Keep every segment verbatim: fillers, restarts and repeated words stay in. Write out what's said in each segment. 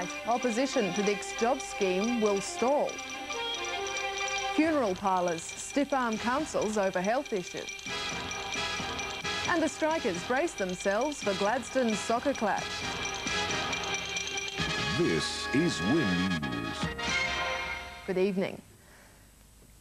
tonight, opposition to Dick's job scheme will stall. Funeral parlours stiff-arm councils over health issues. And the strikers brace themselves for Gladstone's soccer clash. This is WIN News. Good evening.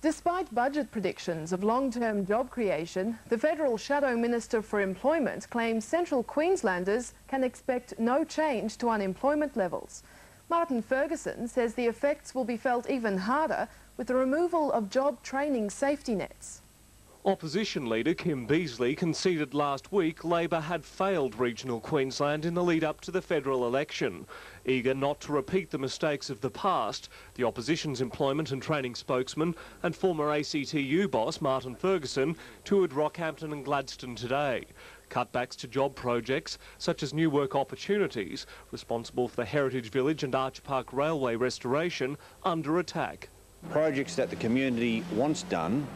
Despite budget predictions of long-term job creation, the Federal Shadow Minister for Employment claims Central Queenslanders can expect no change to unemployment levels. Martin Ferguson says the effects will be felt even harder with the removal of job training safety nets. Opposition leader Kim Beazley conceded last week Labor had failed regional Queensland in the lead-up to the federal election. Eager not to repeat the mistakes of the past, the opposition's employment and training spokesman and former A C T U boss Martin Ferguson toured Rockhampton and Gladstone today. Cutbacks to job projects, such as new work opportunities, responsible for the Heritage Village and Arch Park Railway restoration, under attack. Projects that the community wants done,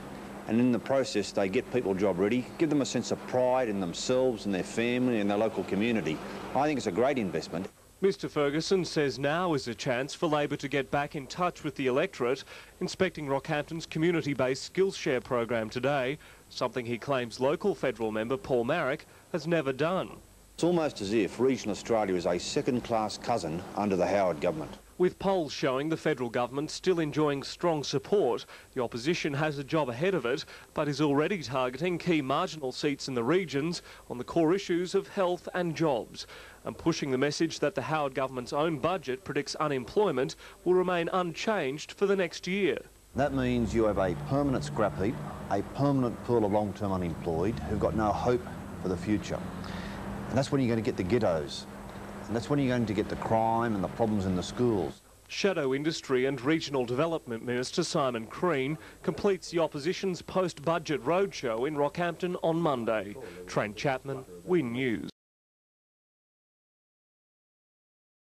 and in the process they get people job ready, give them a sense of pride in themselves and their family and their local community. I think it's a great investment. Mr Ferguson says now is a chance for Labor to get back in touch with the electorate, inspecting Rockhampton's community-based Skillshare program today, something he claims local federal member Paul Marrick has never done. It's almost as if regional Australia is a second-class cousin under the Howard government. With polls showing the federal government still enjoying strong support, the opposition has a job ahead of it, but is already targeting key marginal seats in the regions on the core issues of health and jobs, and pushing the message that the Howard government's own budget predicts unemployment will remain unchanged for the next year. That means you have a permanent scrap heap, a permanent pool of long-term unemployed who've got no hope for the future. And that's when you're going to get the ghettos. And that's when you're going to get the crime and the problems in the schools. Shadow Industry and Regional Development Minister Simon Crean completes the opposition's post-budget roadshow in Rockhampton on Monday. Trent Chapman, WIN News.